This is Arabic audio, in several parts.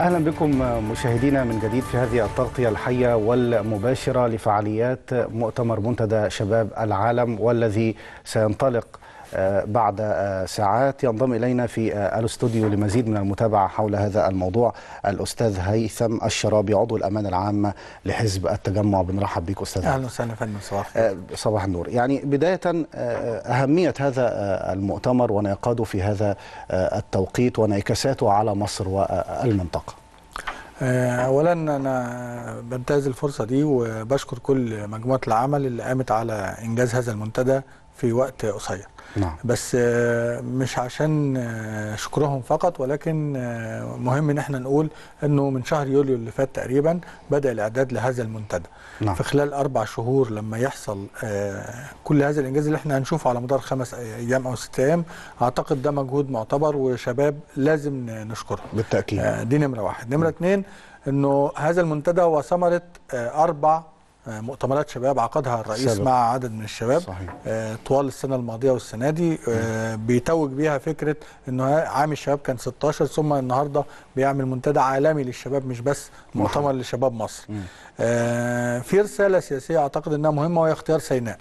أهلا بكم مشاهدينا من جديد في هذه التغطية الحية والمباشرة لفعاليات مؤتمر منتدى شباب العالم، والذي سينطلق بعد ساعات. ينضم إلينا في الاستوديو لمزيد من المتابعة حول هذا الموضوع الأستاذ هيثم الشرابي، عضو الأمان العامة لحزب التجمع. بنرحب بك أستاذ. أهلا وسهلا فندم. صباح النور. يعني بداية، أهمية هذا المؤتمر ونقاده في هذا التوقيت وانعكاساته على مصر والمنطقة. أولا أنا بنتهز الفرصة دي وبشكر كل مجموعة العمل اللي قامت على إنجاز هذا المنتدى في وقت قصير. نعم. بس مش عشان شكرهم فقط، ولكن مهم ان احنا نقول انه من شهر يوليو اللي فات تقريبا بدأ الاعداد لهذا المنتدى. نعم. في خلال 4 شهور لما يحصل كل هذا الانجاز اللي احنا هنشوفه على مدار 5 ايام او 6 ايام، اعتقد ده مجهود معتبر وشباب لازم نشكرهم بالتأكيد. دي نمرة 1. نمرة 2 انه هذا المنتدى هو ثمرة 4 مؤتمرات شباب عقدها الرئيس سبب. مع عدد من الشباب طوال السنة الماضية والسنة دي، بيتوج بيها فكرة أنه عام الشباب كان 16، ثم النهاردة بيعمل منتدى عالمي للشباب، مش بس مؤتمر لشباب مصر. في رسالة سياسية أعتقد أنها مهمة، وهي اختيار سيناء.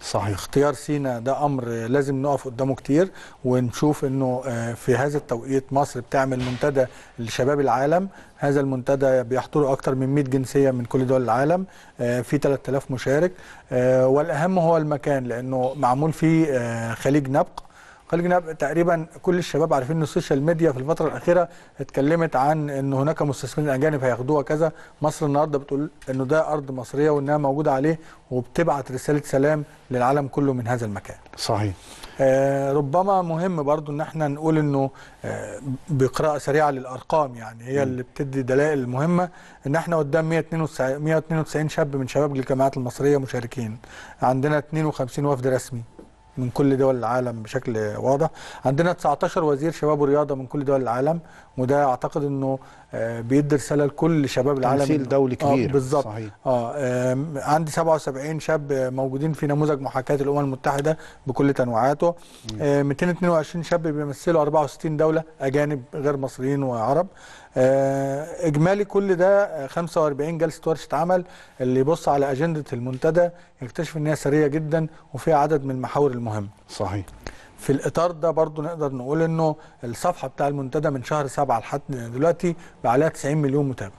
صحيح. اختيار سينا ده امر لازم نقف قدامه كتير، ونشوف انه في هذا التوقيت مصر بتعمل منتدى لشباب العالم. هذا المنتدى بيحضره اكتر من 100 جنسيه من كل دول العالم، في 3000 مشارك، والاهم هو المكان، لانه معمول في خليج نبق. تقريبا كل الشباب عارفين ان السوشيال ميديا في الفتره الاخيره اتكلمت عن ان هناك مستثمرين اجانب هياخدوها كذا. مصر النهارده بتقول انه ده ارض مصريه وانها موجوده عليه، وبتبعت رساله سلام للعالم كله من هذا المكان. صحيح. ربما مهم برضو ان احنا نقول انه بقراءه سريعه للارقام، يعني هي اللي بتدي دلائل مهمه، ان احنا قدام 192 شاب من شباب الجامعات المصريه مشاركين. عندنا 52 وفد رسمي من كل دول العالم بشكل واضح. عندنا 19 وزير شباب ورياضه من كل دول العالم، وده اعتقد انه بيدي رساله لكل شباب العالم. تمثيل دولي كبير. بالظبط. عندي 77 شاب موجودين في نموذج محاكاه الامم المتحده بكل تنوعاته. 222 شاب بيمثلوا 64 دوله اجانب غير مصريين وعرب. اجمالي كل ده 45 جلسه ورشه عمل. اللي يبص على اجنده المنتدى يكتشف ان هي سريه جدا وفيها عدد من المحاور المهمه. صحيح. في الاطار ده برضو نقدر نقول انه الصفحه بتاع المنتدى من شهر 7 لحد دلوقتي بقى عليها 90 مليون متابع.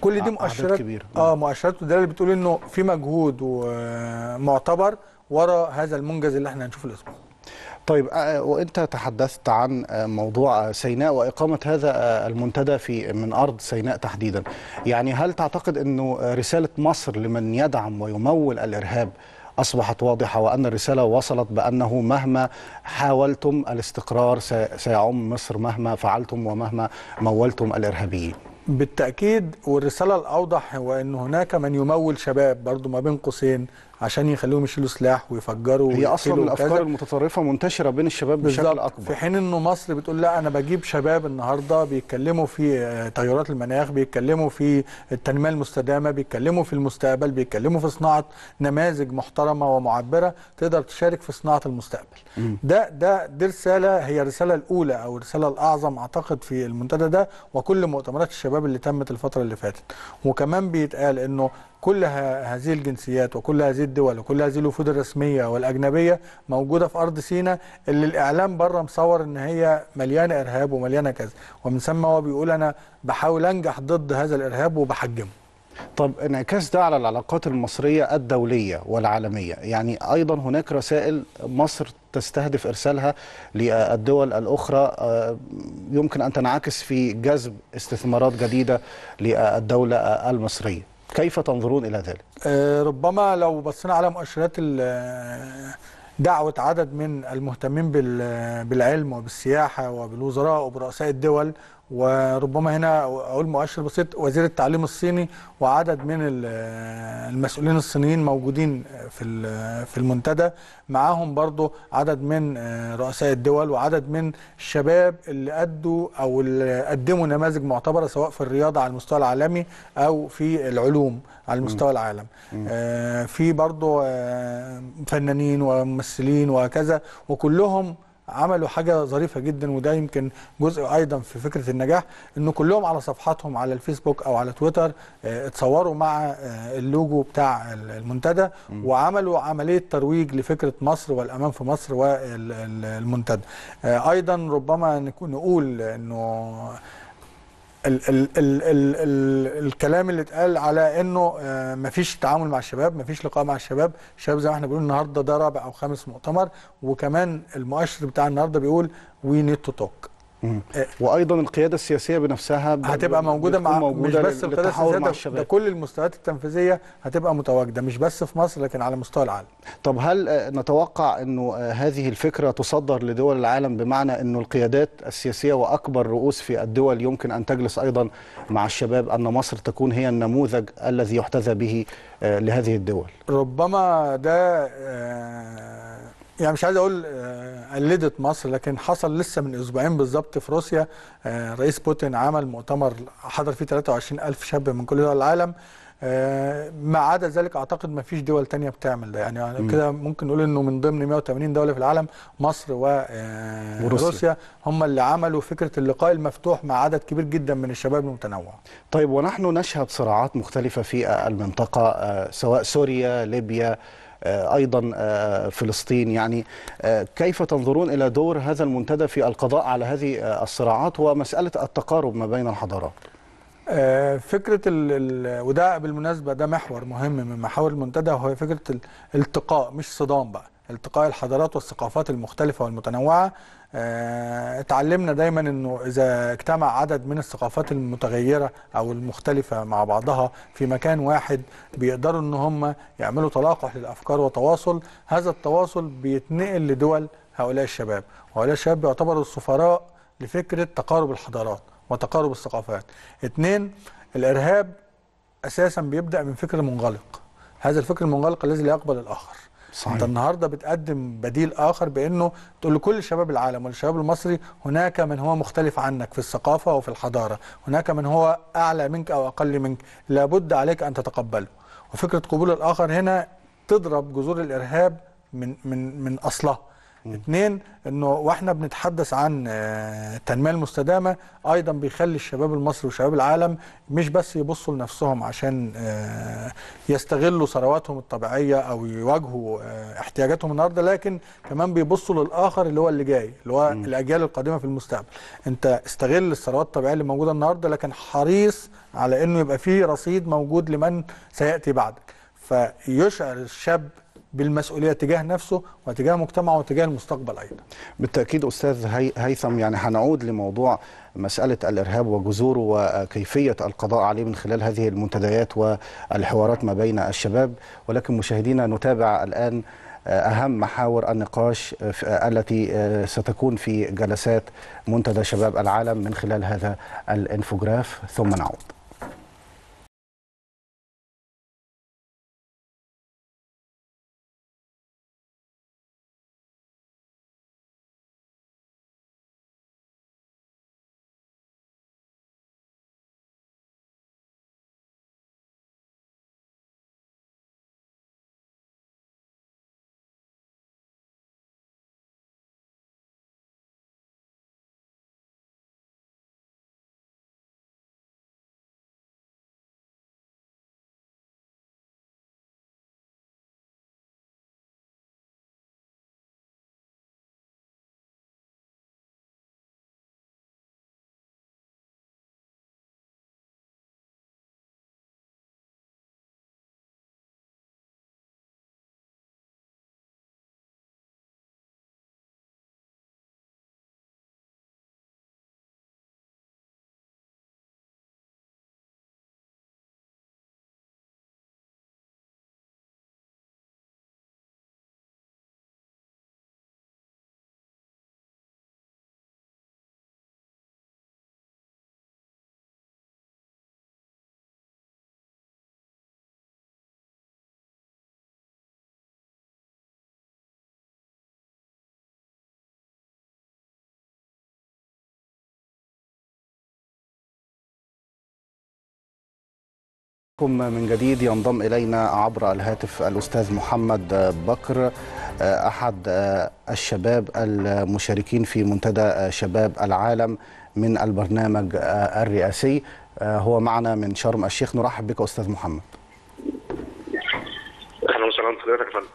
كل دي مؤشرات كبيرة. مؤشرات اللي بتقول انه في مجهود معتبر ورا هذا المنجز اللي احنا هنشوفه الاسبوع. طيب، وانت تحدثت عن موضوع سيناء واقامه هذا المنتدى من ارض سيناء تحديدا. يعني هل تعتقد انه رساله مصر لمن يدعم ويمول الارهاب أصبحت واضحة، وأن الرسالة وصلت بأنه مهما حاولتم الاستقرار سيعم مصر، مهما فعلتم ومهما مولتم الإرهابيين؟ بالتأكيد. والرسالة الأوضح هو أن هناك من يمول شباب برضو ما بين قوسين عشان يخليهم يشيلوا سلاح ويفجروا. هي أصلا الأفكار المتطرفة منتشرة بين الشباب بشكل أكبر، في حين أنه مصر بتقول لا، أنا بجيب شباب النهاردة بيتكلموا في تغيرات المناخ، بيتكلموا في التنمية المستدامة، بيتكلموا في المستقبل، بيتكلموا في صناعة نماذج محترمة ومعبرة تقدر تشارك في صناعة المستقبل. دي رسالة، هي الرسالة الأولى أو الرسالة الأعظم أعتقد في المنتدى ده وكل مؤتمرات الشباب اللي تمت الفترة اللي فاتت. وكمان بيتقال أنه كل هذه الجنسيات وكل هذه الدول وكل هذه الوفود الرسمية والأجنبية موجودة في أرض سيناء، اللي الإعلام بره مصور إن هي مليانة إرهاب ومليانة كذا، ومن ثم هو بيقول أنا بحاول أنجح ضد هذا الإرهاب وبحجمه. طب انعكاس ده على العلاقات المصرية الدولية والعالمية، يعني أيضا هناك رسائل مصر تستهدف إرسالها للدول الأخرى يمكن أن تنعكس في جذب استثمارات جديدة للدولة المصرية. كيف تنظرون إلى ذلك؟ ربما لو بصينا على مؤشرات دعوة عدد من المهتمين بالعلم وبالسياحة وبالوزراء وبرؤساء الدول، وربما هنا أقول مؤشر بسيط، وزير التعليم الصيني وعدد من المسؤولين الصينيين موجودين في المنتدى، معاهم برضو عدد من رؤساء الدول وعدد من الشباب اللي قدموا نماذج معتبرة سواء في الرياضة على المستوى العالمي أو في العلوم على المستوى العالمي. في برضو فنانين وممثلين وكذا، وكلهم عملوا حاجه ظريفه جدا، وده يمكن جزء ايضا في فكره النجاح، انه كلهم على صفحاتهم على الفيسبوك او على تويتر اتصوروا مع اللوجو بتاع المنتدى، وعملوا عمليه ترويج لفكره مصر والامان في مصر والمنتدى. ايضا ربما نقول انه الكلام اللي اتقال على انه مفيش تعامل مع الشباب، مفيش لقاء مع الشباب، الشباب زي ما احنا بنقول النهارده ده رابع او خامس مؤتمر، وكمان المؤشر بتاع النهارده بيقول وي نيد تو توك. وايضا القياده السياسيه بنفسها هتبقى موجوده مش بس القياده السياسيه، ده كل المستويات التنفيذيه هتبقى متواجده مش بس في مصر لكن على مستوى العالم. طب هل نتوقع انه هذه الفكره تصدر لدول العالم، بمعنى انه القيادات السياسيه واكبر رؤوس في الدول يمكن ان تجلس ايضا مع الشباب، ان مصر تكون هي النموذج الذي يحتذى به لهذه الدول؟ ربما ده يعني مش عايز اقول قلدت مصر، لكن حصل لسه من اسبوعين بالظبط في روسيا، رئيس بوتين عمل مؤتمر حضر فيه 23,000 شاب من كل دول العالم. ما عدا ذلك اعتقد ما فيش دول تانية بتعمل ده، يعني كده ممكن نقول انه من ضمن 180 دولة في العالم مصر وروسيا هم اللي عملوا فكرة اللقاء المفتوح مع عدد كبير جدا من الشباب المتنوع. طيب، ونحن نشهد صراعات مختلفة في المنطقة، سواء سوريا، ليبيا، أيضا فلسطين، يعني كيف تنظرون إلى دور هذا المنتدى في القضاء على هذه الصراعات ومسألة التقارب ما بين الحضارات؟ فكرة وده بالمناسبة ده محور مهم من محاور المنتدى، هو فكرة الالتقاء مش صدام بقى، التقاء الحضارات والثقافات المختلفة والمتنوعة. اتعلمنا دايما انه اذا اجتمع عدد من الثقافات المتغيره او المختلفه مع بعضها في مكان واحد بيقدروا ان هم يعملوا تلاقح للافكار وتواصل، هذا التواصل بيتنقل لدول هؤلاء الشباب، وهؤلاء الشباب بيعتبروا السفراء لفكره تقارب الحضارات وتقارب الثقافات. اثنين، الارهاب اساسا بيبدا من فكر منغلق، هذا الفكر المنغلق الذي لا يقبل الاخر. صحيح. انت النهارده بتقدم بديل اخر بانه تقول لكل شباب العالم والشباب المصري هناك من هو مختلف عنك في الثقافه وفي الحضاره، هناك من هو اعلى منك او اقل منك، لابد عليك ان تتقبله. وفكره قبول الاخر هنا تضرب جذور الارهاب من اصلها. اثنين، انه واحنا بنتحدث عن التنميه المستدامه ايضا بيخلي الشباب المصري وشباب العالم مش بس يبصوا لنفسهم عشان يستغلوا ثرواتهم الطبيعيه او يواجهوا احتياجاتهم النهارده، لكن كمان بيبصوا للاخر اللي هو اللي جاي، اللي هو الاجيال القادمه في المستقبل. انت استغل الثروات الطبيعيه اللي موجوده النهارده، لكن حريص على انه يبقى فيه رصيد موجود لمن سياتي بعدك، فيشعر الشاب بالمسؤولية تجاه نفسه وتجاه مجتمعه وتجاه المستقبل أيضا. بالتأكيد أستاذ هيثم، يعني هنعود لموضوع مسألة الإرهاب وجذوره وكيفية القضاء عليه من خلال هذه المنتديات والحوارات ما بين الشباب، ولكن مشاهدينا نتابع الآن أهم محاور النقاش التي ستكون في جلسات منتدى شباب العالم من خلال هذا الانفوجراف، ثم نعود. من جديد ينضم إلينا عبر الهاتف الأستاذ محمد بكر، أحد الشباب المشاركين في منتدى شباب العالم من البرنامج الرئاسي، هو معنا من شرم الشيخ. نرحب بك أستاذ محمد. أهلا وسهلا بحضرتك يا فندم.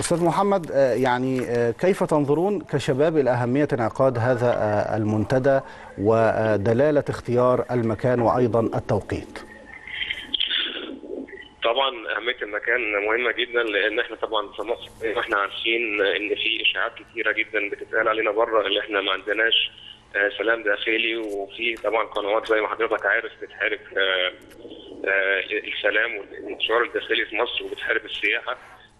أستاذ محمد، يعني كيف تنظرون كشباب إلى أهمية انعقاد هذا المنتدى ودلالة اختيار المكان وأيضا التوقيت؟ طبعا اهميه المكان مهمه جدا، لان احنا طبعا في مصر احنا عارفين ان في اشاعات كثيره جدا بتتقال علينا بره اللي احنا ما عندناش سلام داخلي، وفي طبعا قنوات زي ما حضرتك عارف بتحارب السلام والانتشار الداخلي في مصر وبتحارب السياحه.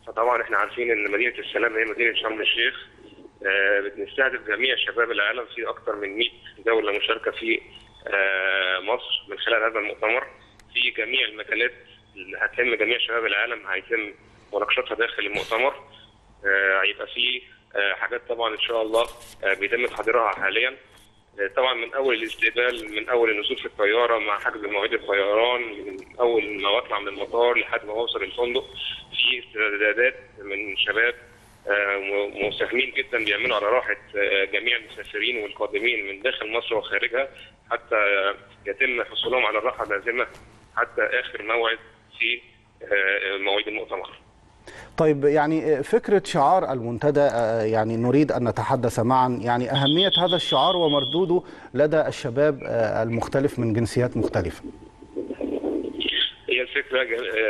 فطبعا احنا عارفين ان مدينه السلام هي مدينه شرم الشيخ، بنستهدف جميع شباب العالم في اكثر من 100 دوله مشاركه في مصر من خلال هذا المؤتمر في جميع المجالات اللي هتهم جميع شباب العالم، هيتم مناقشتها داخل المؤتمر. هيبقى فيه حاجات طبعا ان شاء الله بيتم تحضيرها حاليا، طبعا من اول الاستقبال، من اول النزول في الطياره مع حجز مواعيد الطيران، من اول ما اطلع من المطار لحد ما اوصل الفندق، في استعدادات من شباب مساهمين جدا بيعملوا على راحه جميع المسافرين والقادمين من داخل مصر وخارجها حتى يتم حصولهم على الراحه اللازمه حتى اخر موعد في مواعيد المؤتمر. طيب، يعني فكرة شعار المنتدى، يعني نريد أن نتحدث معا يعني أهمية هذا الشعار ومردوده لدى الشباب المختلف من جنسيات مختلفة. هي الفكرة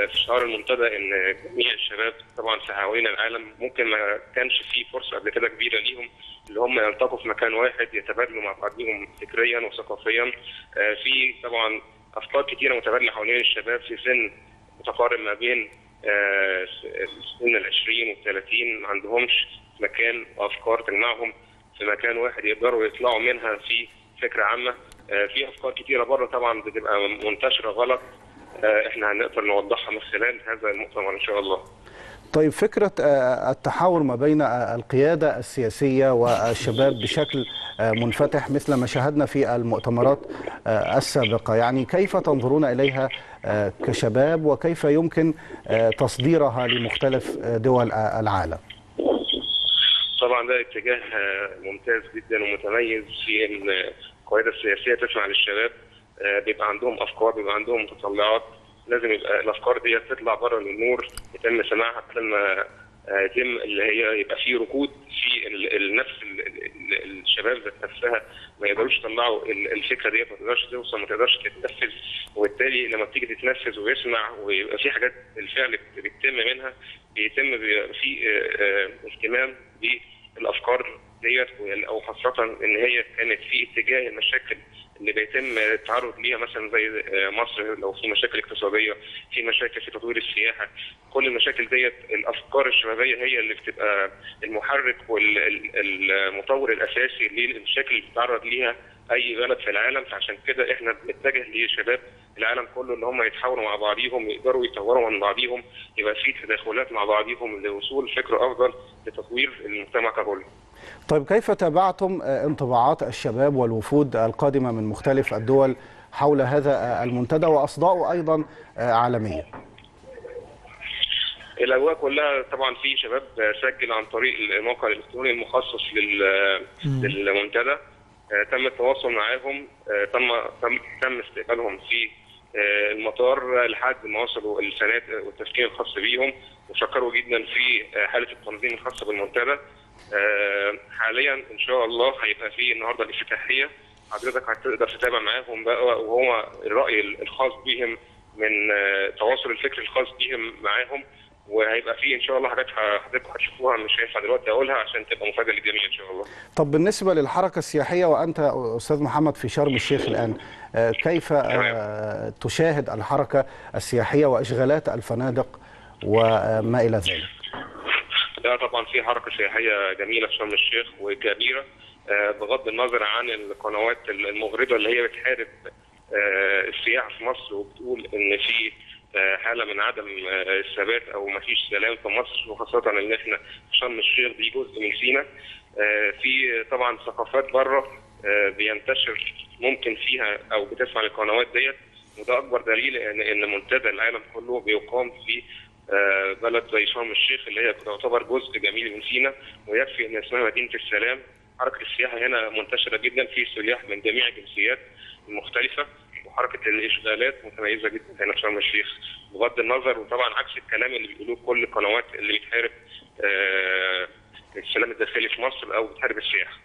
في شعار المنتدى إن جميع الشباب طبعا في حوالين العالم ممكن ما كانش فيه فرصة قبل كده كبيرة ليهم اللي هم يلتقوا في مكان واحد، يتبادلوا مع بعضهم فكريا وثقافيا. في طبعا أفكار كتيرة متبادلة حوالين الشباب في سن متقارب ما بين سن ال20 وال30، ما عندهمش مكان وأفكار تجمعهم في مكان واحد يقدروا يطلعوا منها في فكرة عامة. في أفكار كتيرة بره طبعا بتبقى منتشرة غلط، إحنا هنقدر نوضحها من خلال هذا المؤتمر إن شاء الله. طيب، فكرة التحاور ما بين القيادة السياسية والشباب بشكل منفتح مثل ما شاهدنا في المؤتمرات السابقة، يعني كيف تنظرون إليها كشباب وكيف يمكن تصديرها لمختلف دول العالم؟ طبعا ده اتجاه ممتاز جدا ومتميز في أن القيادة السياسية تسمع للشباب، بيبقى عندهم أفكار، بيبقى عندهم متطلعات، لازم يبقى الافكار دي تطلع بره النور يتم سماعها قبل ما يتم اللي هي يبقى في ركود في النفس الشباب ذات نفسها، ما يقدروش يطلعوا الفكره دي، ما تقدرش توصل، ما تقدرش تتنفذ، وبالتالي لما بتيجي تتنفذ ويسمع ويبقى في حاجات الفعل بيتم منها، بيتم في اهتمام بالافكار ديت، او خاصه ان هي كانت في اتجاه المشاكل اللي بيتم التعرض ليها مثلا زي مصر، لو في مشاكل اقتصاديه، في مشاكل في تطوير السياحه، كل المشاكل ديت الافكار الشبابيه هي اللي بتبقى المحرك والمطور الاساسي للمشاكل اللي بتتعرض ليها اي بلد في العالم. فعشان كده احنا بنتجه لشباب العالم كله ان هم يتحاوروا مع بعضيهم، يقدروا يطوروا من بعضيهم، يبقى في تداخلات مع بعضيهم لوصول فكر افضل لتطوير المجتمع ككل. طيب، كيف تابعتم انطباعات الشباب والوفود القادمة من مختلف الدول حول هذا المنتدى وأصداؤه أيضا عالميا؟ الأجواء كلها طبعا في شباب سجل عن طريق الموقع الإلكتروني المخصص للمنتدى، تم التواصل معهم، تم استقبالهم في المطار لحد ما وصلوا الفنادق والتشكيل الخاص بيهم، وشكروا جدا في حالة التنظيم الخاصة بالمنتدى. حاليا ان شاء الله هيبقى في النهارده الافتتاحيه، حضرتك هتقدر تتابع معاهم بقى وهو الراي الخاص بهم من تواصل الفكر الخاص بهم معاهم، وهيبقى في ان شاء الله حاجات حضرتك هتشوفوها مش هينفع دلوقتي اقولها عشان تبقى مفاجاه للجميع ان شاء الله. طب بالنسبه للحركه السياحيه وانت استاذ محمد في شرم الشيخ الان، كيف تشاهد الحركه السياحيه واشغالات الفنادق وما الى ذلك؟ لا طبعا في حركه سياحيه جميله في شرم الشيخ وكبيره، بغض النظر عن القنوات المغرضه اللي هي بتحارب السياحه في مصر وبتقول ان في حاله من عدم الثبات او ما فيش سلام في مصر، وخاصه ان احنا في شرم الشيخ دي جزء من سينا. في طبعا ثقافات بره بينتشر ممكن فيها او بتسمع للقنوات ديت، وده اكبر دليل ان منتدى العالم كله بيقام في بلد زي شرم الشيخ اللي هي تعتبر جزء جميل من سينا، ويكفي ان اسمها مدينه السلام. حركه السياحه هنا منتشره جدا، في سياح من جميع الجنسيات المختلفه، وحركه الاشغالات متميزه جدا هنا في شرم الشيخ بغض النظر، وطبعا عكس الكلام اللي بيقولوه كل القنوات اللي بتحارب السلام الداخلي في مصر او بتحارب السياحه.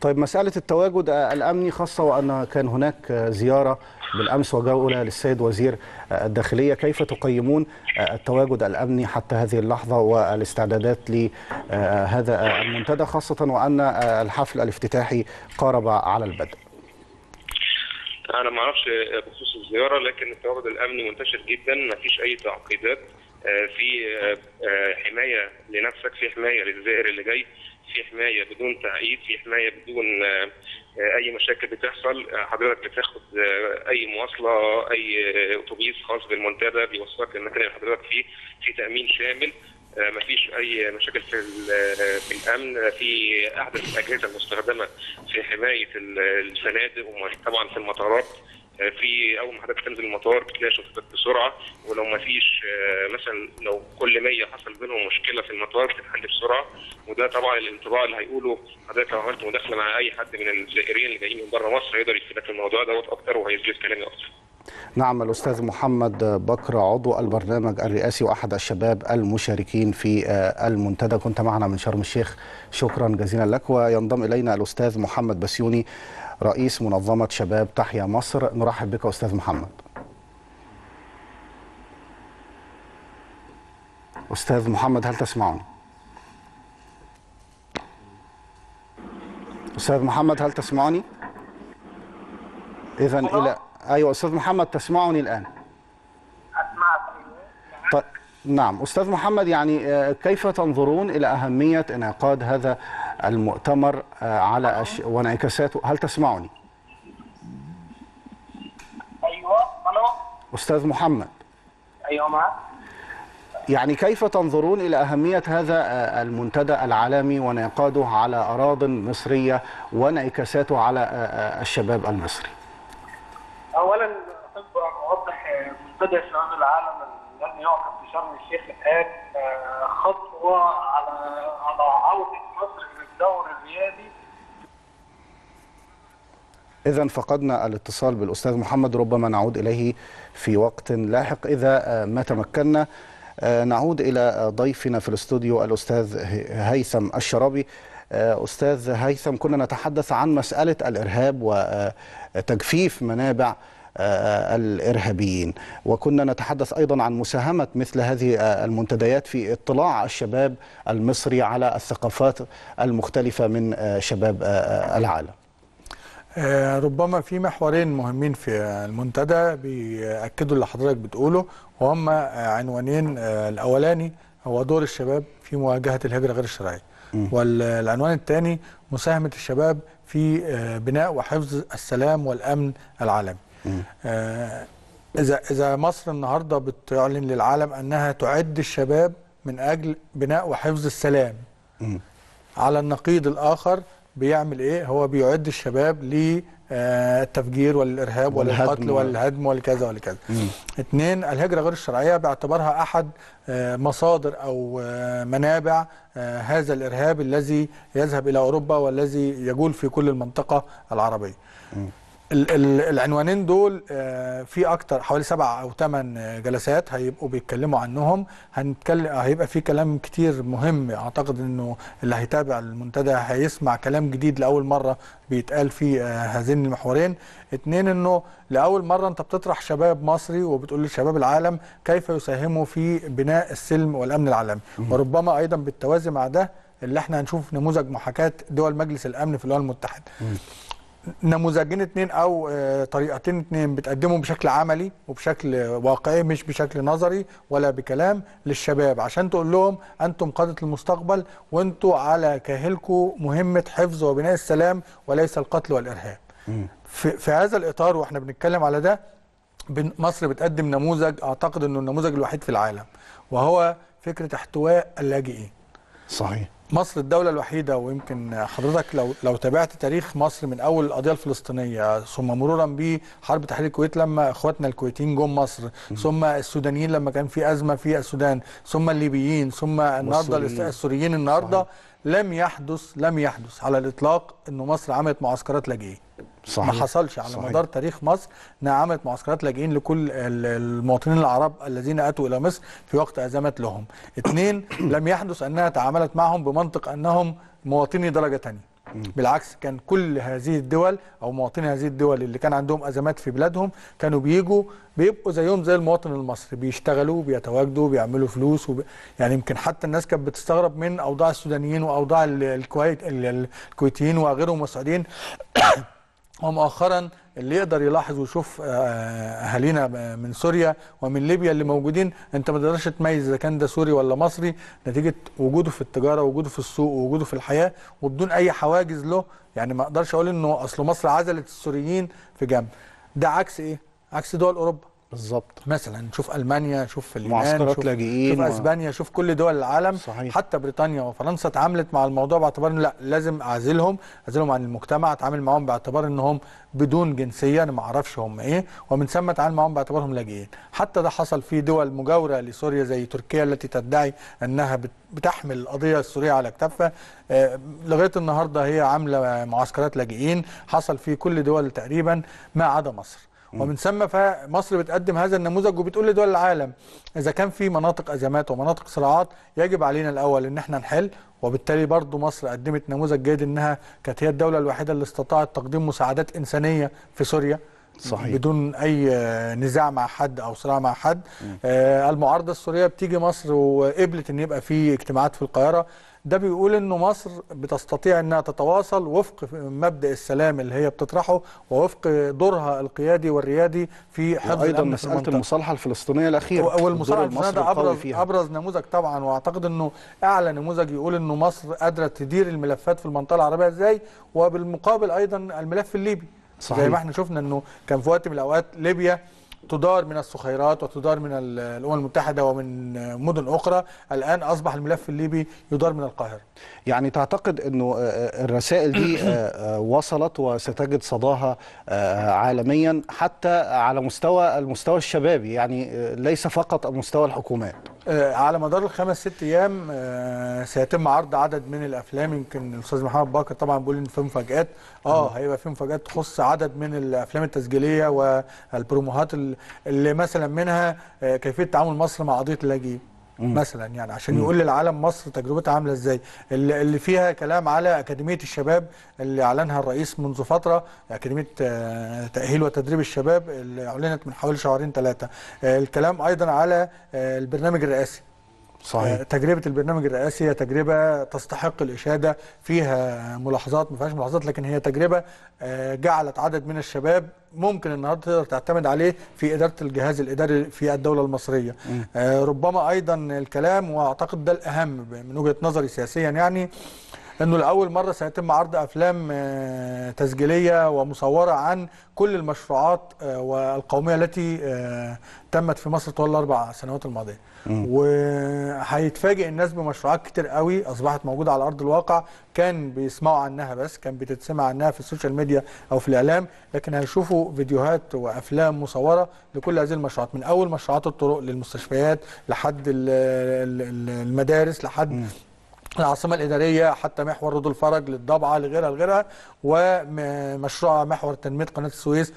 طيب مساله التواجد الامني، خاصه وان كان هناك زياره بالامس وجوله للسيد وزير الداخليه، كيف تقيمون التواجد الامني حتى هذه اللحظه والاستعدادات لهذا المنتدى، خاصه وان الحفل الافتتاحي قارب على البدء؟ انا ما اعرفش بخصوص الزياره، لكن التواجد الامني منتشر جدا، ما فيش اي تعقيدات، في حمايه لنفسك، في حمايه للزائر اللي جاي، في حمايه بدون تعقيد، في حمايه بدون اي مشاكل بتحصل. حضرتك بتاخد اي مواصله، اي اتوبيس خاص بالمنتدى بيوصلك المكان اللي حضرتك فيه، في تامين شامل، مفيش اي مشاكل في الامن، في احدث الاجهزه المستخدمه في حمايه الفنادق، وطبعا في المطارات، في اول ما حضرتك تنزل المطار بتلاقي شرطتك بسرعه، ولو ما فيش مثلا لو كل 100 حصل بينهم مشكله في المطار بتتحل بسرعه. وده طبعا الانطباع اللي هيقوله حضرتك لو عملت مداخله مع اي حد من الزائرين اللي جايين من بره مصر هيقدر يفيدك في الموضوع دوت اكتر، وهيثبت كلامي اكتر. نعم، الأستاذ محمد بكر عضو البرنامج الرئاسي وأحد الشباب المشاركين في المنتدى، كنت معنا من شرم الشيخ، شكرا جزيلا لك. وينضم إلينا الأستاذ محمد بسيوني رئيس منظمة شباب تحيا مصر. نرحب بك أستاذ محمد. أستاذ محمد، هل تسمعون؟ أستاذ محمد، هل تسمعني؟ إذن إلى ايوه استاذ محمد، تسمعني الان؟ اسمعك. طيب نعم استاذ محمد، يعني كيف تنظرون الى اهميه انعقاد هذا المؤتمر على وانعكاساته؟ هل تسمعني؟ ايوه الو استاذ محمد. ايوه معك. يعني كيف تنظرون الى اهميه هذا المنتدى العالمي وانعقاده على اراضٍ مصريه وانعكاساته على الشباب المصري؟ اولا احب ان اوضح منتدى شباب العالم الذي يعقد في شرم الشيخ الان خطوه على عوده مصر للدور الريادي. اذا فقدنا الاتصال بالاستاذ محمد، ربما نعود اليه في وقت لاحق اذا ما تمكنا. نعود الى ضيفنا في الاستوديو الاستاذ هيثم الشرابي. أستاذ هيثم، كنا نتحدث عن مسألة الإرهاب وتجفيف منابع الإرهابيين، وكنا نتحدث أيضا عن مساهمة مثل هذه المنتديات في اطلاع الشباب المصري على الثقافات المختلفة من شباب العالم. ربما في محورين مهمين في المنتدى بيأكدوا اللي حضرتك بتقوله، وهم عنوانين. الأولاني هو دور الشباب في مواجهة الهجرة غير الشرعية، والعنوان الثاني مساهمة الشباب في بناء وحفظ السلام والأمن العالمي. إذا مصر النهاردة بتعلن للعالم أنها تعد الشباب من أجل بناء وحفظ السلام، على النقيض الآخر بيعمل إيه؟ هو بيعد الشباب للتفجير والإرهاب والقتل والهدم والكذا والكذا. اثنين، الهجرة غير الشرعية باعتبارها أحد مصادر أو منابع هذا الإرهاب الذي يذهب إلى أوروبا والذي يجول في كل المنطقة العربية. العنوانين دول في أكتر حوالي 7 أو 8 جلسات هيبقوا بيتكلموا عنهم. هيبقى في كلام كتير مهم، أعتقد أنه اللي هيتابع المنتدى هيسمع كلام جديد لأول مرة بيتقال في هذين المحورين. اتنين، أنه لأول مرة أنت بتطرح شباب مصري وبتقول لشباب العالم كيف يساهموا في بناء السلم والأمن العالمي، وربما أيضا بالتوازي مع ده اللي احنا هنشوف نموذج محاكاة دول مجلس الأمن في الأمم المتحدة. نموذجين اتنين او طريقتين اتنين بتقدمهم بشكل عملي وبشكل واقعي، مش بشكل نظري ولا بكلام، للشباب عشان تقول لهم انتم قادة المستقبل وانتوا على كاهلكم مهمة حفظ وبناء السلام وليس القتل والارهاب. في هذا الاطار واحنا بنتكلم على ده، مصر بتقدم نموذج، اعتقد انه النموذج الوحيد في العالم، وهو فكرة احتواء اللاجئين. صحيح. مصر الدولة الوحيدة، ويمكن حضرتك لو تابعت تاريخ مصر من أول القضية الفلسطينية ثم مرورا بحرب تحرير الكويت لما إخواتنا الكويتيين جم مصر، ثم السودانيين لما كان في أزمة في السودان، ثم الليبيين، ثم النهارده السوريين النهارده. صحيح. لم يحدث على الإطلاق إنه مصر عملت معسكرات لاجئين. صحيح. ما حصلش على مدار تاريخ مصر انها عملت معسكرات لاجئين لكل المواطنين العرب الذين اتوا الى مصر في وقت ازمت لهم. اثنين، لم يحدث انها تعاملت معهم بمنطق انهم مواطني درجه ثانيه. بالعكس، كان كل هذه الدول او مواطني هذه الدول اللي كان عندهم ازمات في بلادهم كانوا بيبقوا زيهم زي المواطن المصري، بيشتغلوا بيتواجدوا بيعملوا فلوس يعني يمكن حتى الناس كانت بتستغرب من اوضاع السودانيين واوضاع الكويتيين وغيرهم والسعوديين. ومؤخرا اللي يقدر يلاحظ ويشوف اهالينا من سوريا ومن ليبيا اللي موجودين، انت ما تقدرش تميز اذا كان ده سوري ولا مصري نتيجه وجوده في التجاره ووجوده في السوق ووجوده في الحياه وبدون اي حواجز له. يعني ما اقدرش اقول انه اصل مصر عزلت السوريين في جنب، ده عكس ايه؟ عكس دول اوروبا بالظبط. مثلا شوف المانيا، شوف اليونان، شوف اسبانيا، شوف كل دول العالم. صحيح. حتى بريطانيا وفرنسا تعاملت مع الموضوع باعتبار لا لازم اعزلهم عن المجتمع، اتعامل معاهم باعتبار انهم بدون جنسيه انا ما اعرفش هم ايه، ومن ثم اتعامل معاهم باعتبارهم لاجئين. حتى ده حصل في دول مجاوره لسوريا زي تركيا التي تدعي انها بتحمل القضيه السوريه على كتافها، لغايه النهارده هي عامله معسكرات لاجئين. حصل في كل دول تقريبا ما عدا مصر، ومن ثم فمصر بتقدم هذا النموذج وبتقول لدول العالم اذا كان في مناطق ازمات ومناطق صراعات يجب علينا الاول ان احنا نحل. وبالتالي برضو مصر قدمت نموذج جيد انها كانت هي الدوله الوحيده اللي استطاعت تقديم مساعدات انسانيه في سوريا. صحيح. بدون اي نزاع مع حد او صراع مع حد. المعارضه السوريه بتيجي مصر وقبلت ان يبقى في اجتماعات في القاهره، ده بيقول انه مصر بتستطيع انها تتواصل وفق مبدأ السلام اللي هي بتطرحه ووفق دورها القيادي والريادي في حفظ الامن. ايضا مساله المصالحه الفلسطينيه الاخيره، والمصالحه الفلسطينيه ده ابرز نموذج طبعا، واعتقد انه اعلى نموذج يقول انه مصر قادره تدير الملفات في المنطقه العربيه ازاي، وبالمقابل ايضا الملف الليبي. صحيح. زي ما احنا شفنا انه كان في وقت من الاوقات ليبيا تدار من الصخيرات وتدار من الأمم المتحدة ومن مدن أخرى، الآن أصبح الملف الليبي يدار من القاهرة. يعني تعتقد أنه الرسائل دي وصلت وستجد صداها عالميا حتى على المستوى الشبابي، يعني ليس فقط مستوى الحكومات؟ على مدار ال5-6 أيام سيتم عرض عدد من الأفلام. يمكن الأستاذ محمد بكر طبعا بيقول إن في مفاجآت، هيبقى في مفاجآت تخص عدد من الأفلام التسجيلية والبروموهات اللي مثلا منها كيفية تعامل مصر مع قضية اللاجئين مثلا، يعني عشان يقول للعالم مصر تجربتها عامله ازاي. اللي فيها كلام على اكاديميه الشباب اللي اعلنها الرئيس منذ فتره، اكاديميه تاهيل وتدريب الشباب اللي اعلنت من حوالي 2-3 شهور. الكلام ايضا على البرنامج الرئاسي. صحيح. تجربة البرنامج الرئاسي هي تجربة تستحق الإشادة، فيها ملاحظات ما فيهاش ملاحظات، لكن هي تجربة جعلت عدد من الشباب ممكن النهارده تقدر تعتمد عليه في إدارة الجهاز الإداري في الدولة المصرية. ربما أيضا الكلام، وأعتقد ده الأهم من وجهة نظري سياسيا، يعني أنه لأول مرة سيتم عرض أفلام تسجيلية ومصورة عن كل المشروعات والقومية التي تمت في مصر طوال ال4 سنوات الماضية. وهيتفاجئ الناس بمشروعات كتير قوي أصبحت موجودة على أرض الواقع، كان بيسمعوا عنها بس، كان بتتسمع عنها في السوشيال ميديا أو في الإعلام، لكن هيشوفوا فيديوهات وأفلام مصورة لكل هذه المشروعات، من أول مشروعات الطرق للمستشفيات لحد المدارس لحد العاصمة الإدارية، حتى محور رود الفرج للضبعة لغيرها، ومشروع محور تنمية قناة السويس،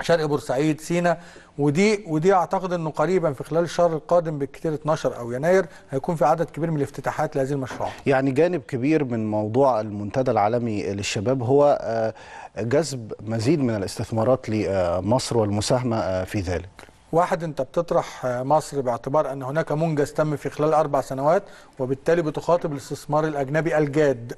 شرق بورسعيد، سينا. ودي اعتقد انه قريبا في خلال الشهر القادم بالكتير 12 او يناير هيكون في عدد كبير من الافتتاحات لهذه المشروعات. يعني جانب كبير من موضوع المنتدى العالمي للشباب هو جذب مزيد من الاستثمارات لمصر والمساهمة في ذلك. واحد، انت بتطرح مصر باعتبار ان هناك منجز تم في خلال 4 سنوات، وبالتالي بتخاطب الاستثمار الاجنبي الجاد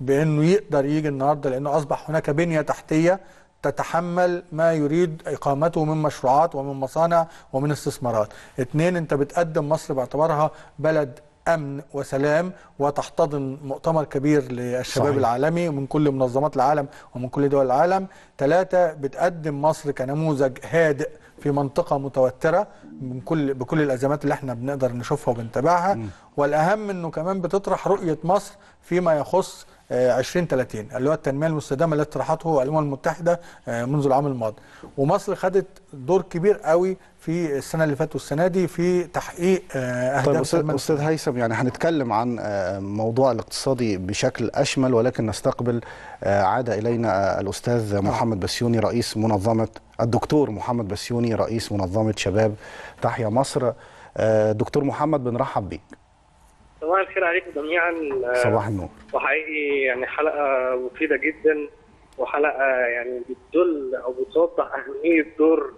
بانه يقدر يجي النهارده، لانه اصبح هناك بنيه تحتيه تتحمل ما يريد اقامته من مشروعات ومن مصانع ومن استثمارات. 2، انت بتقدم مصر باعتبارها بلد امن وسلام، وتحتضن مؤتمر كبير للشباب. صحيح. العالمي من كل منظمات العالم ومن كل دول العالم. 3، بتقدم مصر كنموذج هادئ في منطقة متوترة من بكل الأزمات اللي احنا بنقدر نشوفها وبنتابعها. والأهم أنه كمان بتطرح رؤية مصر فيما يخص 2030 اللي هو التنمية المستدامة اللي طرحته الأمم المتحدة منذ العام الماضي. ومصر خدت دور كبير قوي في السنة اللي فاتت والسنة دي في تحقيق أهداف. طيب أستاذ هيثم، يعني هنتكلم عن موضوع الاقتصادي بشكل أشمل، ولكن نستقبل عاد إلينا الأستاذ محمد بسيوني رئيس منظمة الدكتور محمد بسيوني رئيس منظمة شباب تحيا مصر. دكتور محمد، بنرحب بيك. صباح الخير عليكم جميعا. صباح النور. وحقيقي يعني حلقه مفيده جدا، وحلقه يعني بتدل او بتوضح اهميه دور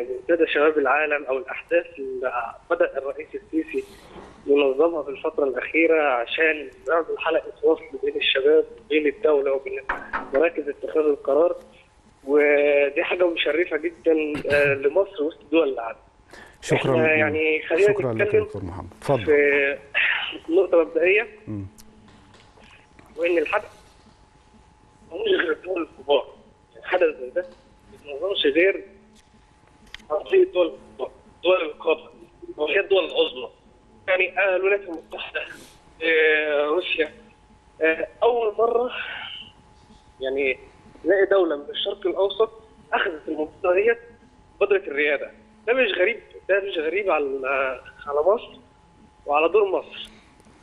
منتدى شباب العالم او الاحداث اللي بدا الرئيس السيسي ينظمها في الفتره الاخيره عشان يعمل حلقه وصل بين الشباب وبين الدوله وبين مراكز اتخاذ القرار، ودي حاجه مشرفه جدا لمصر وسط الدول العالم. شكرا. يعني خلينا نتكلم دكتور محمد، اتفضل. في نقطة مبدئية وإن الحدث مش غير الدول الكبار، الحدث زي ده ما بيتنظمش غير عن الدول الكبار، الدول القادة وهي الدول العظمى، يعني الولايات المتحدة، روسيا. أول مرة يعني نلاقي دولة من الشرق الأوسط أخذت المنطقة ديت بقدرة الريادة. ده مش غريب على مصر وعلى دور مصر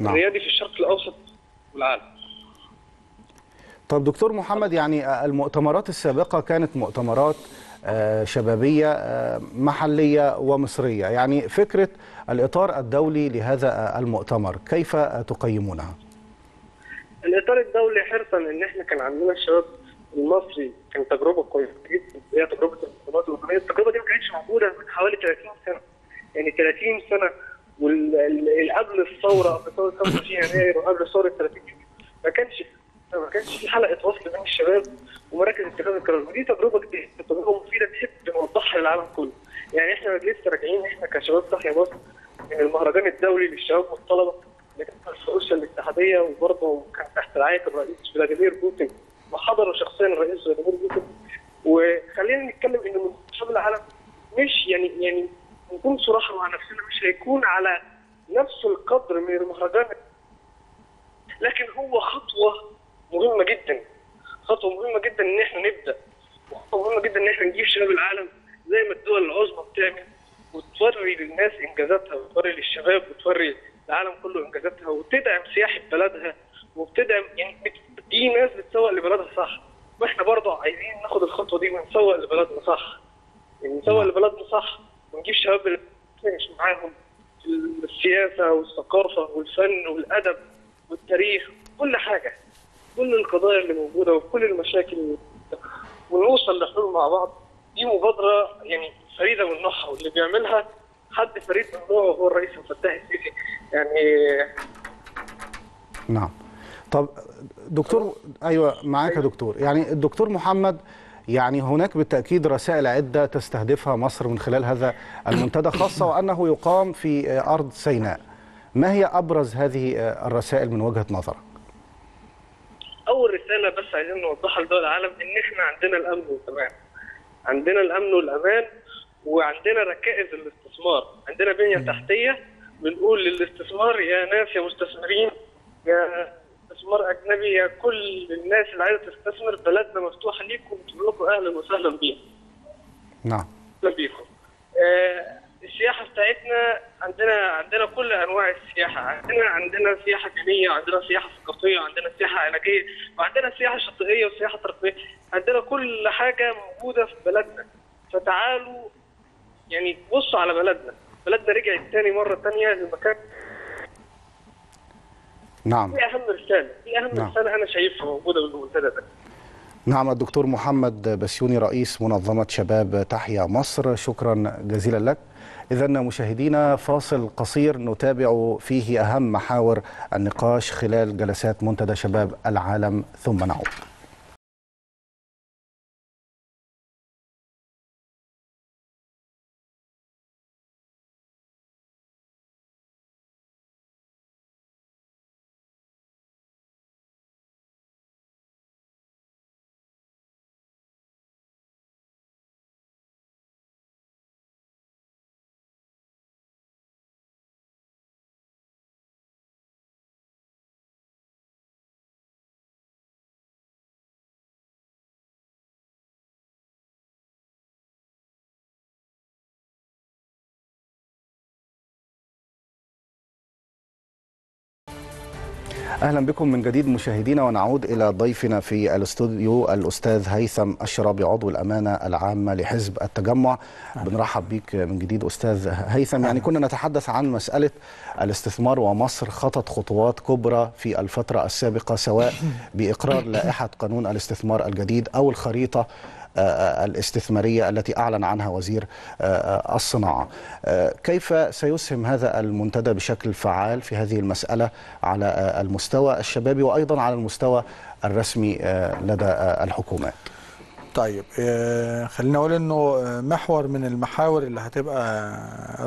الريادي في الشرق الاوسط والعالم. طب دكتور محمد، يعني المؤتمرات السابقه كانت مؤتمرات شبابيه محليه ومصريه، يعني فكره الاطار الدولي لهذا المؤتمر كيف تقيمونها؟ الاطار الدولي حرصا ان احنا كان عندنا الشباب المصري كان تجربه كويسه جدا، هي تجربه المنتخبات الوطنيه. التجربه دي ما كانتش موجوده من حوالي 30 سنه، يعني 30 سنه قبل الثوره، قبل ثوره 25 يناير وقبل ثوره 30 يناير ما كانش في حلقه وصل بين الشباب ومراكز اتخاذ القرار، ودي تجربه جديده، تجربه مفيده بنحب نوضحها للعالم كله. يعني احنا لسه راجعين احنا كشباب تحيا مصر من المهرجان الدولي للشباب والطلبه اللي كانت في روسيا الاتحاديه، وبرضه كان تحت رعايه الرئيس فلاديمير بوتين، وحضروا شخصيا الرئيس فلاديمير بوتين. وخلينا نتكلم ان منتدى شباب العالم مش يعني نكون صراحه مع نفسنا، مش هيكون على نفس القدر من المهرجان، لكن هو خطوه مهمه جدا ان احنا نبدا، وخطوه مهمه جدا ان احنا نجيب شباب العالم زي ما الدول العظمى بتعمل وتوري للناس انجازاتها، وتوري للشباب وتوري العالم كله انجازاتها، وتدعم سياحه بلدها، وبتدعم يعني دي ناس بتسوق لبلدها صح، واحنا برضه عايزين ناخد الخطوه دي ونسوق لبلدنا صح. يعني نسوق لبلدنا صح ونجيب شباب اللي معاهم في السياسه والثقافه والفن والادب والتاريخ، كل حاجه، كل القضايا اللي موجوده وكل المشاكل اللي موجوده، ونوصل لحلول مع بعض. دي مبادره يعني فريده من نوعها، واللي بيعملها حد فريد من نوعه هو الرئيس الفتاح السيسي. يعني نعم. طب دكتور، ايوه معاك يا دكتور. يعني الدكتور محمد، يعني هناك بالتاكيد رسائل عده تستهدفها مصر من خلال هذا المنتدى، خاصه وانه يقام في ارض سيناء. ما هي ابرز هذه الرسائل من وجهه نظرك؟ اول رساله بس عايزين نوضحها لدول العالم ان احنا عندنا الامن والامان. عندنا الامن والامان، وعندنا ركائز الاستثمار، عندنا بنيه تحتيه بنقول للاستثمار يا ناس، يا مستثمرين، يا استثمار اجنبي، يا كل الناس اللي عايزه تستثمر، بلدنا مفتوحه ليكم وبتقول لكم اهلا وسهلا بيكم. نعم. اهلا بيكم. السياحه بتاعتنا عندنا كل انواع السياحه، عندنا سياحه دينيه، وعندنا سياحه ثقافيه، وعندنا سياحه علاجيه، وعندنا سياحه شاطئيه وسياحه ترفيهيه، عندنا كل حاجه موجوده في بلدنا. فتعالوا يعني بصوا على بلدنا رجعت تاني مره ثانيه للمكان. نعم. دي أهم رسالة أنا شايفها موجودة بالمنتدى ده. نعم. الدكتور محمد بسيوني رئيس منظمة شباب تحيا مصر، شكرا جزيلا لك. إذا مشاهدينا، فاصل قصير نتابع فيه أهم محاور النقاش خلال جلسات منتدى شباب العالم، ثم نعود. اهلا بكم من جديد مشاهدينا، ونعود الى ضيفنا في الاستوديو الاستاذ هيثم الشرابي عضو الامانه العامه لحزب التجمع. بنرحب بيك من جديد استاذ هيثم. يعني كنا نتحدث عن مساله الاستثمار، ومصر خطت خطوات كبرى في الفتره السابقه سواء باقرار لائحه قانون الاستثمار الجديد او الخريطه الاستثمارية التي أعلن عنها وزير الصناعة. كيف سيسهم هذا المنتدى بشكل فعال في هذه المسألة على المستوى الشبابي وأيضا على المستوى الرسمي لدى الحكومات؟ طيب، خلينا نقول أنه محور من المحاور اللي هتبقى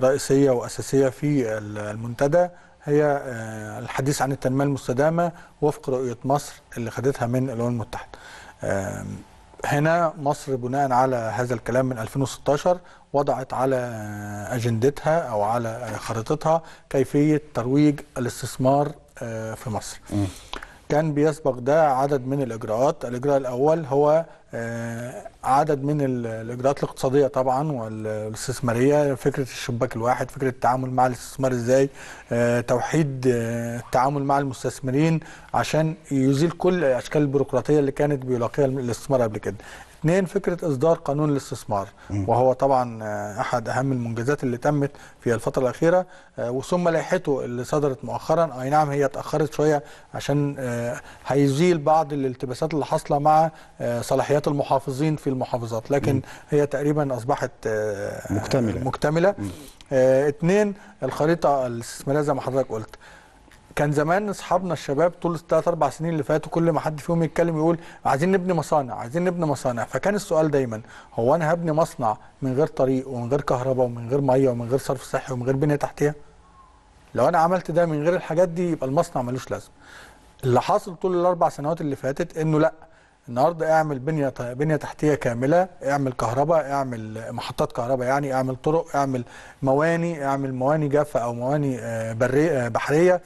رئيسية وأساسية في المنتدى هي الحديث عن التنمية المستدامة وفق رؤية مصر اللي خدتها من الأمم المتحدة. هنا مصر بناء على هذا الكلام من 2016 وضعت على أجندتها أو على خريطتها كيفية ترويج الاستثمار في مصر. كان بيسبق ده عدد من الإجراءات. الإجراء الأول هو عدد من الإجراءات الاقتصادية طبعا والاستثمارية، فكرة الشباك الواحد، فكرة التعامل مع الاستثمار ازاي، توحيد التعامل مع المستثمرين عشان يزيل كل أشكال البيروقراطية اللي كانت بيلاقيها الاستثمار قبل كده. اثنين، فكرة إصدار قانون الاستثمار وهو طبعا أحد أهم المنجزات اللي تمت في الفترة الأخيرة، وثم لائحته اللي صدرت مؤخرا. أي نعم هي اتأخرت شوية عشان هيزيل بعض الالتباسات اللي حاصلة مع صلاحيات المحافظين في المحافظات، لكن هي تقريبا أصبحت مكتملة. اثنين، الخريطة الاستثمارية زي ما حضرتك قلت. كان زمان اصحابنا الشباب طول 3-4 سنين اللي فاتوا كل ما حد فيهم يتكلم يقول عايزين نبني مصانع، عايزين نبني مصانع. فكان السؤال دايما هو أنا هبني مصنع من غير طريق ومن غير كهرباء ومن غير مية ومن غير صرف صحي ومن غير بنية تحتية؟ لو أنا عملت ده من غير الحاجات دي يبقى المصنع ملوش لازمة. اللي حاصل طول ال4 سنوات اللي فاتت إنه لأ، النهارده اعمل بنيه تحتيه كامله، اعمل كهرباء، اعمل محطات كهرباء، يعني اعمل طرق، اعمل مواني، اعمل مواني جافه او مواني بحريه،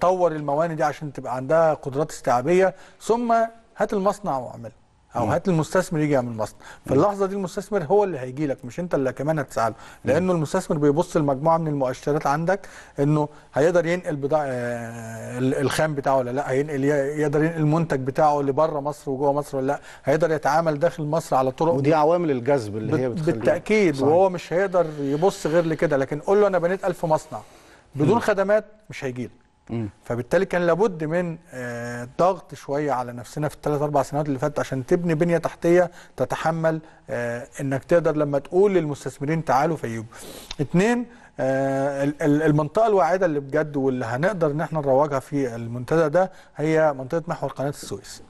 طور المواني دي عشان تبقى عندها قدرات استيعابيه، ثم هات المصنع واعمله او هات المستثمر يجي يعمل مصنع. في اللحظه دي المستثمر هو اللي هيجي لك، مش انت اللي كمان هتساله، لانه المستثمر بيبص لمجموعه من المؤشرات عندك انه هيقدر ينقل بضاعه الخام بتاعه ولا لا، هينقل يقدر ينقل المنتج بتاعه لبره مصر وجوه مصر ولا لا، هيقدر يتعامل داخل مصر على طرق، ودي عوامل الجذب اللي هي بتخليه بالتاكيد صحيح. وهو مش هيقدر يبص غير لكده، لكن قول له انا بنيت 1000 مصنع بدون خدمات مش هيجي لك. فبالتالي كان لابد من ضغط شويه على نفسنا في ال3-4 سنوات اللي فاتت عشان تبني بنيه تحتيه تتحمل انك تقدر لما تقول للمستثمرين تعالوا فيجوا. اثنين، المنطقه الواعده اللي بجد واللي هنقدر ان احنا نروجها في المنتدى ده هي منطقه محور قناه السويس.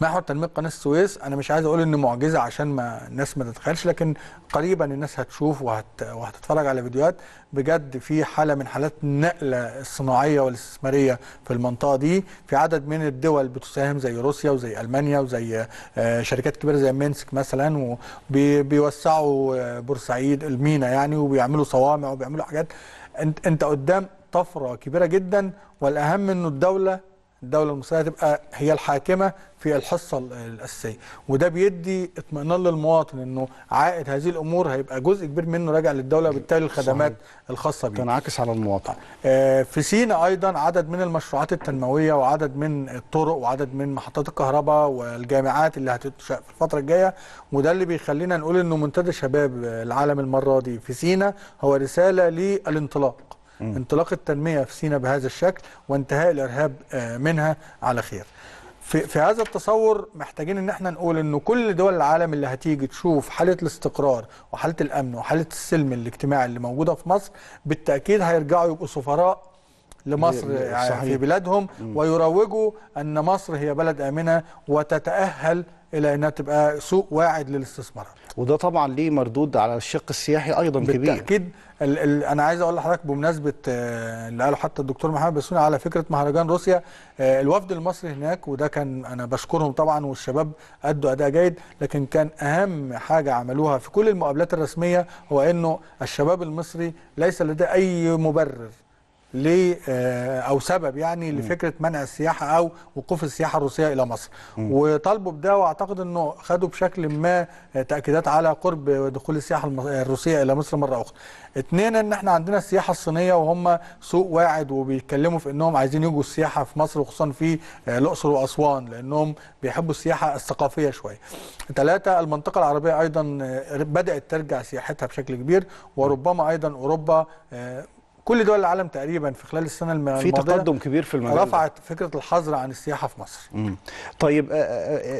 محور تنمية قناة السويس أنا مش عايز أقول إنه معجزة عشان ما الناس ما تتخيلش، لكن قريبا الناس هتشوف وهتتفرج على فيديوهات. بجد في حالة من حالات النقلة الصناعية والاستثمارية في المنطقة دي. في عدد من الدول بتساهم زي روسيا وزي ألمانيا وزي شركات كبيرة زي مينسك مثلا، وبيوسعوا بورسعيد المينا يعني، وبيعملوا صوامع وبيعملوا حاجات. أنت قدام طفرة كبيرة جدا، والأهم إنه الدولة المصرية تبقى هي الحاكمة في الحصة الأساسية، وده بيدي اطمئنان للمواطن إنه عائد هذه الأمور هيبقى جزء كبير منه راجع للدولة، بالتالي الخدمات صحيح. الخاصة بيه تنعكس على المواطن. في سينا أيضا عدد من المشروعات التنموية وعدد من الطرق وعدد من محطات الكهرباء والجامعات اللي هتتشق في الفترة الجاية، وده اللي بيخلينا نقول إنه منتدى شباب العالم المرة دي في سينا هو رسالة للانطلاق. انطلاق التنمية في سينا بهذا الشكل وانتهاء الإرهاب منها على خير. في هذا التصور محتاجين ان احنا نقول انه كل دول العالم اللي هتيجي تشوف حالة الاستقرار وحالة الأمن وحالة السلم الاجتماعي اللي موجودة في مصر بالتأكيد هيرجعوا يبقوا سفراء لمصر صحيح. في بلادهم ويروجوا أن مصر هي بلد آمنة وتتأهل إلى أنها تبقى سوق واعد للاستثمارات، وده طبعا ليه مردود على الشق السياحي أيضا كبير بالتأكيد. أنا عايز أقول لحضرتك بمناسبة اللي قاله حتى الدكتور محمد بسيوني على فكرة مهرجان روسيا، الوفد المصري هناك وده كان أنا بشكرهم طبعا، والشباب أدوا أداء جيد، لكن كان أهم حاجة عملوها في كل المقابلات الرسمية هو أنه الشباب المصري ليس لديه أي مبرر او سبب يعني لفكره منع السياحه او وقوف السياحه الروسيه الى مصر، وطالبوا بده، واعتقد انه خدوا بشكل ما تاكيدات على قرب دخول السياحه الروسيه الى مصر مره اخرى. اثنين، ان احنا عندنا السياحه الصينيه وهم سوق واعد وبيتكلموا في انهم عايزين يجوا السياحه في مصر وخصوصا في الاقصر واسوان لانهم بيحبوا السياحه الثقافيه شويه. ثلاثه، المنطقه العربيه ايضا بدات ترجع سياحتها بشكل كبير، وربما ايضا اوروبا، كل دول العالم تقريبا في خلال السنه الماضيه في تقدم كبير في المجال، رفعت فكره الحظر عن السياحه في مصر. طيب،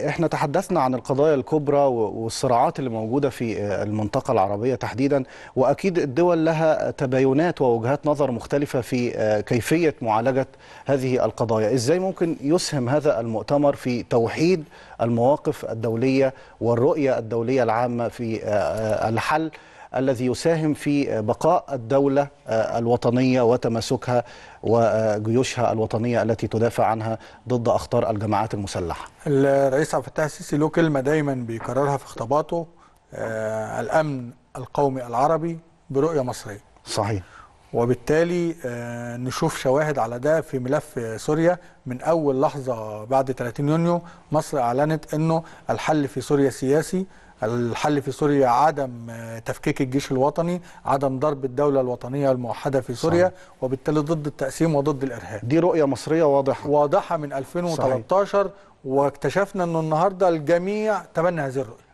احنا تحدثنا عن القضايا الكبرى والصراعات اللي موجوده في المنطقه العربيه تحديدا، واكيد الدول لها تباينات ووجهات نظر مختلفه في كيفيه معالجه هذه القضايا. ازاي ممكن يسهم هذا المؤتمر في توحيد المواقف الدوليه والرؤيه الدوليه العامه في الحل الذي يساهم في بقاء الدولة الوطنية وتماسكها وجيوشها الوطنية التي تدافع عنها ضد أخطار الجماعات المسلحة؟ الرئيس عبد الفتاح السيسي له كلمة دايما بيكررها في خطاباته، الأمن القومي العربي برؤية مصرية. صحيح. وبالتالي نشوف شواهد على ده في ملف سوريا. من أول لحظة بعد 30 يونيو مصر أعلنت أنه الحل في سوريا سياسي، الحل في سوريا عدم تفكيك الجيش الوطني، عدم ضرب الدولة الوطنية الموحدة في سوريا. صحيح. وبالتالي ضد التقسيم وضد الإرهاب. دي رؤية مصرية واضحة من 2013. صحيح. واكتشفنا أنه النهاردة الجميع تبنى هذه الرؤية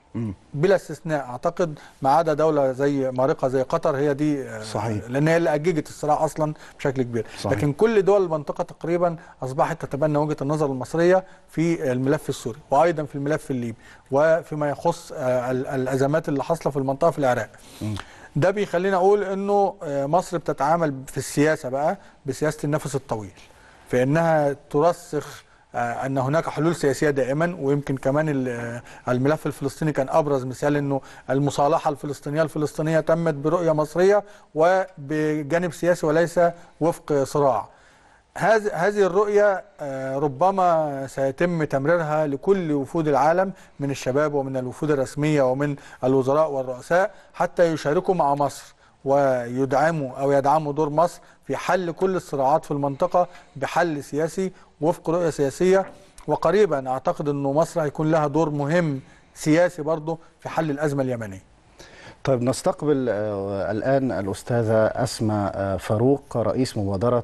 بلا استثناء، اعتقد ما عدا دوله زي مارقه زي قطر، هي دي. صحيح. لان هي اللي اججت الصراع اصلا بشكل كبير. صحيح. لكن كل دول المنطقه تقريبا اصبحت تتبنى وجهه النظر المصريه في الملف السوري وايضا في الملف الليبي وفيما يخص الازمات اللي حاصله في المنطقه في العراق. ده بيخلينا اقول انه مصر بتتعامل في السياسه بقى بسياسه النفس الطويل، فانها ترسخ أن هناك حلول سياسية دائما. ويمكن كمان الملف الفلسطيني كان أبرز مثال، أنه المصالحة الفلسطينية تمت برؤية مصرية وبجانب سياسي وليس وفق صراع. هذه الرؤية ربما سيتم تمريرها لكل وفود العالم من الشباب ومن الوفود الرسمية ومن الوزراء والرؤساء حتى يشاركوا مع مصر ويدعموا أو يدعموا دور مصر في حل كل الصراعات في المنطقة بحل سياسي وفق رؤية سياسية. وقريبا أعتقد أنه مصر هيكون لها دور مهم سياسي برضه في حل الأزمة اليمنية. طيب، نستقبل الآن الأستاذة اسماء فاروق، رئيس مبادرة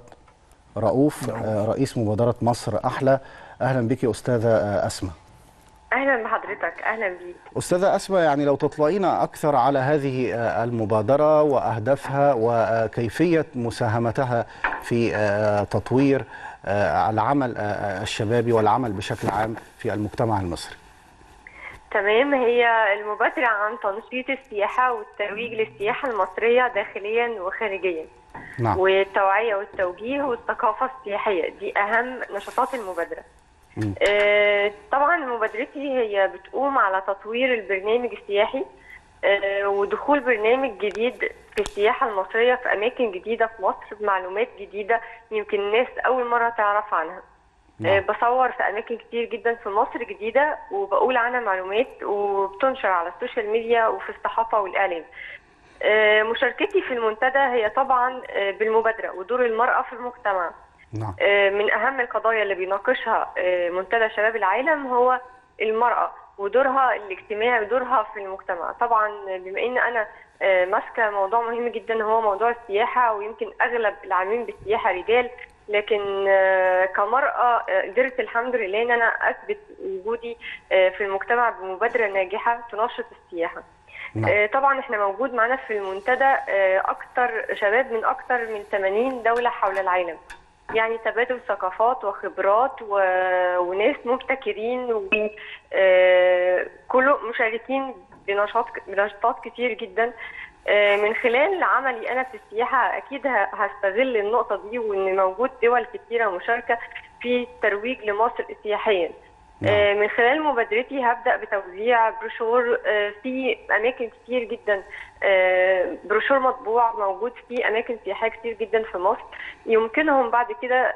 رؤوف، رئيس مبادرة مصر أحلى. أهلا بك أستاذة اسماء. اهلا بحضرتك. اهلا بيك استاذه اسماء. يعني لو تطلعينا اكثر على هذه المبادره واهدافها وكيفيه مساهمتها في تطوير العمل الشبابي والعمل بشكل عام في المجتمع المصري. تمام. هي المبادره عن تنشيط السياحه والترويج للسياحه المصريه داخليا وخارجيا. نعم. والتوعيه والتوجيه والثقافه السياحيه، دي اهم نشاطات المبادره. طبعا مبادرتي هي بتقوم على تطوير البرنامج السياحي ودخول برنامج جديد في السياحه المصريه في اماكن جديده في مصر بمعلومات جديده يمكن الناس اول مره تعرف عنها. بصور في اماكن كتير جدا في مصر جديده وبقول عنها معلومات وبتنشر على السوشيال ميديا وفي الصحافه والاعلام. مشاركتي في المنتدى هي طبعا بالمبادره ودور المراه في المجتمع. نعم. من أهم القضايا اللي بيناقشها منتدى شباب العالم هو المرأة ودورها الاجتماعي ودورها في المجتمع. طبعا بما أن أنا ماسكة موضوع مهم جدا هو موضوع السياحة، ويمكن أغلب العاملين بالسياحة رجال، لكن كمرأة قدرت الحمد لله أن أنا أثبت وجودي في المجتمع بمبادرة ناجحة تنشط السياحة. نعم. طبعا احنا موجود معنا في المنتدى أكتر شباب من أكتر من 80 دولة حول العالم، يعني تبادل ثقافات وخبرات وناس مبتكرين وكله مشاركين بنشاطات كتير جدا. من خلال عملي أنا في السياحة أكيد هستغل النقطة دي، وإن موجود دول كتيرة مشاركة في الترويج لمصر سياحيا. من خلال مبادرتي هبدأ بتوزيع بروشور في أماكن كتير جدا، بروشور مطبوع موجود في أماكن سياحية كتير جدا في مصر، يمكنهم بعد كده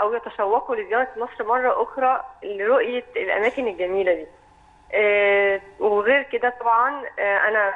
أو يتشوقوا لزيارة مصر مرة أخرى لرؤية الأماكن الجميلة دي. وغير كده طبعا انا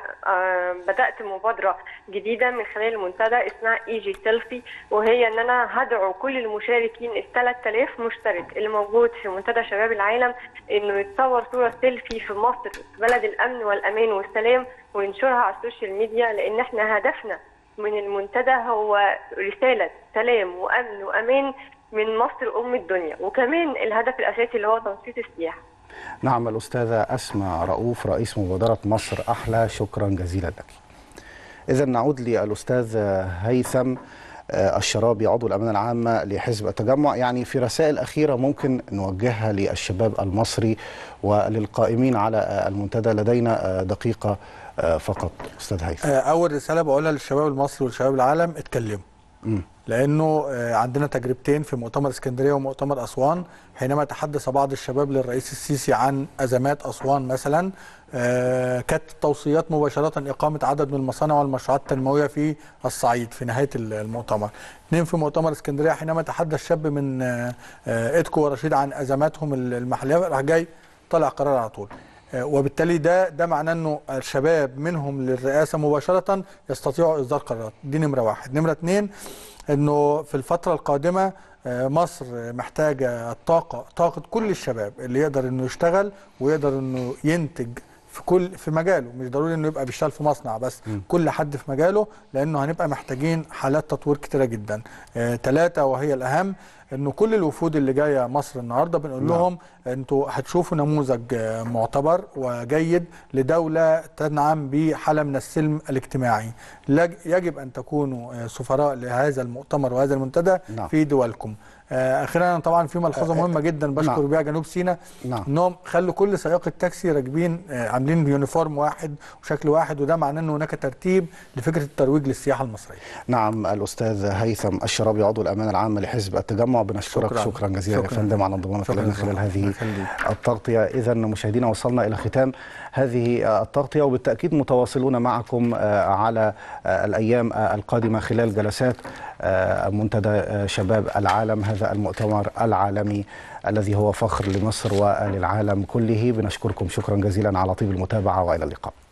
بدات مبادره جديده من خلال المنتدى اسمها ايجي سيلفي، وهي ان انا هدعو كل المشاركين ال3000 مشترك اللي موجود في منتدى شباب العالم انه يتصور صوره سيلفي في مصر بلد الامن والامان والسلام وينشرها على السوشيال ميديا، لان احنا هدفنا من المنتدى هو رساله سلام وامن وامان من مصر ام الدنيا، وكمان الهدف الاساسي اللي هو تنشيط السياحه. نعم الأستاذة أسماء رؤوف رئيس مبادرة مصر أحلى، شكرا جزيلا لك. إذا نعود للأستاذ هيثم الشرابي عضو الأمانة العامة لحزب التجمع، يعني في رسائل أخيرة ممكن نوجهها للشباب المصري وللقائمين على المنتدى؟ لدينا دقيقة فقط أستاذ هيثم. أول رسالة بقولها للشباب المصري والشباب العالم، اتكلموا، لأنه عندنا تجربتين في مؤتمر اسكندرية ومؤتمر أسوان، حينما تحدث بعض الشباب للرئيس السيسي عن أزمات أسوان مثلا كانت توصيات مباشرة إقامة عدد من المصانع والمشروعات التنموية في الصعيد في نهاية المؤتمر. اثنين في مؤتمر اسكندرية حينما تحدث شاب من إدكو ورشيد عن أزماتهم المحلية راح جاي طلع قرار على طول، وبالتالي ده معناه انه الشباب منهم للرئاسه مباشره يستطيعوا اصدار قرارات. دي نمره واحد. نمره اثنين انه في الفتره القادمه مصر محتاجه طاقه كل الشباب اللي يقدر انه يشتغل ويقدر انه ينتج في مجاله، مش ضروري انه يبقى بيشتغل في مصنع بس، كل حد في مجاله، لانه هنبقى محتاجين حالات تطوير كتيره جدا. ثلاثه وهي الاهم انه كل الوفود اللي جايه مصر النهارده بنقول لهم انتوا هتشوفوا نموذج معتبر وجيد لدوله تنعم بحاله من السلم الاجتماعي. يجب ان تكونوا سفراء لهذا المؤتمر وهذا المنتدى في دولكم. اخيرا طبعا في ملحوظه مهمه جدا بشكر بها جنوب سيناء، انهم خلوا كل سياق التاكسي راكبين عاملين يونيفورم واحد وشكل واحد، وده معناه ان هناك ترتيب لفكره الترويج للسياحه المصريه. نعم الاستاذ هيثم الشرابي عضو الامانه العامه لحزب التجمع، بنشكرك شكرا جزيلا يا فندم على انضمامك الينا خلال هذه التغطيه. اذا مشاهدينا وصلنا الى ختام هذه التغطيه، وبالتاكيد متواصلون معكم على الايام القادمه خلال جلسات منتدى شباب العالم، هذا المؤتمر العالمي الذي هو فخر لمصر وللعالم كله. بنشكركم شكرا جزيلا على طيب المتابعة، وإلى اللقاء.